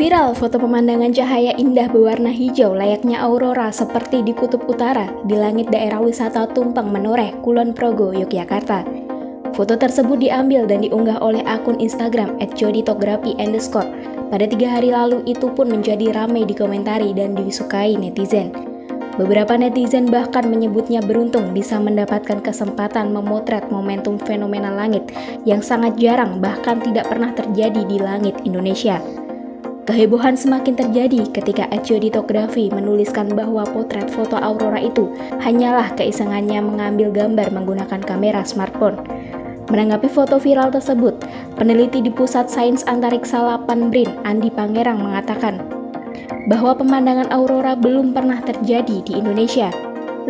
Viral foto pemandangan cahaya indah berwarna hijau layaknya aurora seperti di Kutub Utara di langit daerah wisata Tumpeng Menoreh, Kulon Progo, Yogyakarta. Foto tersebut diambil dan diunggah oleh akun Instagram @jhodytography_ pada 3 hari lalu. Itu pun menjadi ramai dikomentari dan disukai netizen. Beberapa netizen bahkan menyebutnya beruntung bisa mendapatkan kesempatan memotret momentum fenomena langit yang sangat jarang bahkan tidak pernah terjadi di langit Indonesia. Kehebohan semakin terjadi ketika @jhodytography menuliskan bahwa potret foto aurora itu hanyalah keisengannya mengambil gambar menggunakan kamera smartphone. Menanggapi foto viral tersebut, peneliti di Pusat Sains Antariksa Lapanbrin, Andi Pangerang, mengatakan bahwa pemandangan aurora belum pernah terjadi di Indonesia.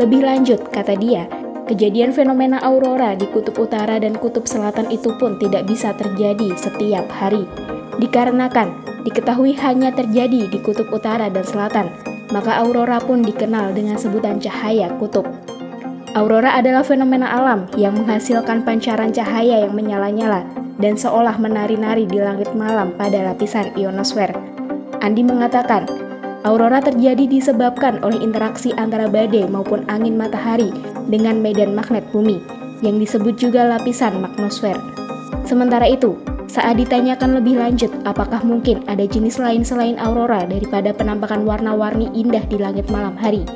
Lebih lanjut, kata dia, kejadian fenomena aurora di Kutub Utara dan Kutub Selatan itu pun tidak bisa terjadi setiap hari, dikarenakan diketahui hanya terjadi di Kutub Utara dan Selatan, maka aurora pun dikenal dengan sebutan cahaya kutub. Aurora adalah fenomena alam yang menghasilkan pancaran cahaya yang menyala-nyala dan seolah menari-nari di langit malam pada lapisan ionosfer. Andi mengatakan, aurora terjadi disebabkan oleh interaksi antara badai maupun angin matahari dengan medan magnet bumi, yang disebut juga lapisan magnosfer. Sementara itu, saat ditanyakan lebih lanjut apakah mungkin ada jenis lain selain aurora daripada penampakan warna-warni indah di langit malam hari,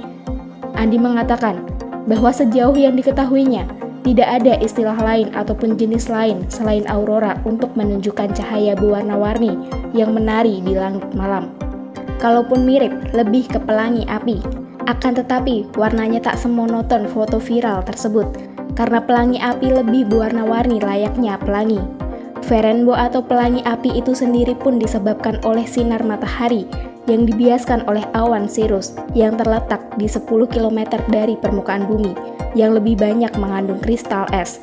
Andi mengatakan bahwa sejauh yang diketahuinya, tidak ada istilah lain ataupun jenis lain selain aurora untuk menunjukkan cahaya berwarna-warni yang menari di langit malam. Kalaupun mirip, lebih ke pelangi api. Akan tetapi, warnanya tak semonoton foto viral tersebut, karena pelangi api lebih berwarna-warni layaknya pelangi. Verenbo atau pelangi api itu sendiri pun disebabkan oleh sinar matahari yang dibiaskan oleh awan sirus yang terletak di 10 km dari permukaan bumi yang lebih banyak mengandung kristal es.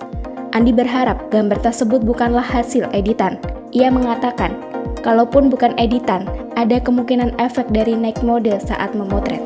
Andi berharap gambar tersebut bukanlah hasil editan. Ia mengatakan, kalaupun bukan editan, ada kemungkinan efek dari naik mode saat memotret.